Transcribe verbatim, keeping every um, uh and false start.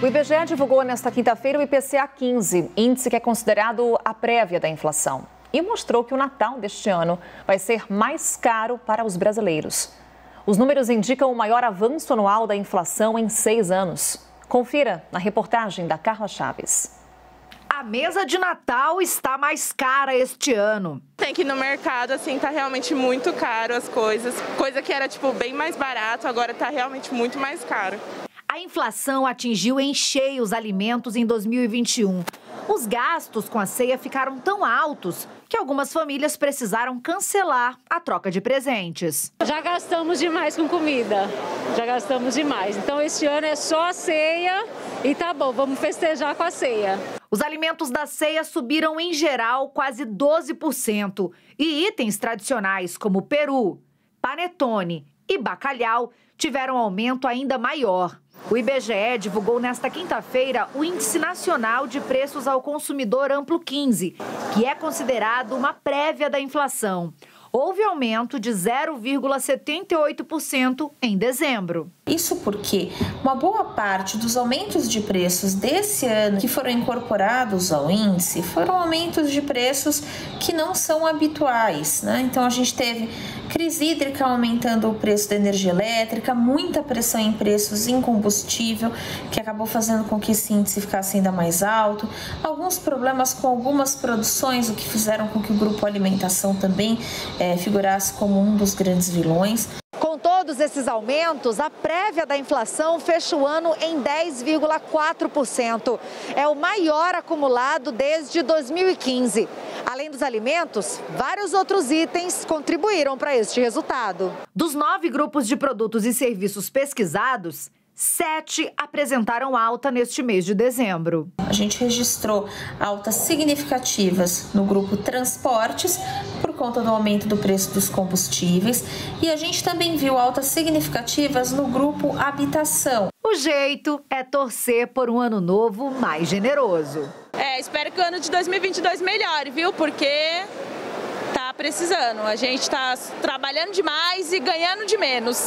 O I B G E divulgou nesta quinta-feira o I P C A quinze, índice que é considerado a prévia da inflação, e mostrou que o Natal deste ano vai ser mais caro para os brasileiros. Os números indicam o maior avanço anual da inflação em seis anos. Confira na reportagem da Carla Chaves. A mesa de Natal está mais cara este ano. Tem que ir no mercado, assim, tá realmente muito caro as coisas. Coisa que era, tipo, bem mais barato, agora tá realmente muito mais caro. A inflação atingiu em cheio os alimentos em dois mil e vinte e um. Os gastos com a ceia ficaram tão altos que algumas famílias precisaram cancelar a troca de presentes. Já gastamos demais com comida, já gastamos demais. Então, este ano é só a ceia e tá bom, vamos festejar com a ceia. Os alimentos da ceia subiram em geral quase doze por cento. E itens tradicionais como peru, panetone e bacalhau tiveram aumento ainda maior. O I B G E divulgou nesta quinta-feira o Índice Nacional de Preços ao Consumidor Amplo quinze, que é considerado uma prévia da inflação. Houve aumento de zero vírgula setenta e oito por cento em dezembro. Isso porque uma boa parte dos aumentos de preços desse ano que foram incorporados ao índice foram aumentos de preços que não são habituais, né? Então a gente teve crise hídrica aumentando o preço da energia elétrica, muita pressão em preços em combustível, que acabou fazendo com que esse índice ficasse ainda mais alto. Alguns problemas com algumas produções, o que fizeram com que o grupo alimentação também É, figurasse como um dos grandes vilões. Com todos esses aumentos, a prévia da inflação fecha o ano em dez vírgula quatro por cento. É o maior acumulado desde dois mil e quinze. Além dos alimentos, vários outros itens contribuíram para este resultado. Dos nove grupos de produtos e serviços pesquisados, sete apresentaram alta neste mês de dezembro. A gente registrou altas significativas no grupo transportes, por conta do aumento do preço dos combustíveis, e a gente também viu altas significativas no grupo habitação. O jeito é torcer por um ano novo mais generoso. É, espero que o ano de dois mil e vinte e dois melhore, viu? Porque tá precisando, a gente tá trabalhando demais e ganhando de menos.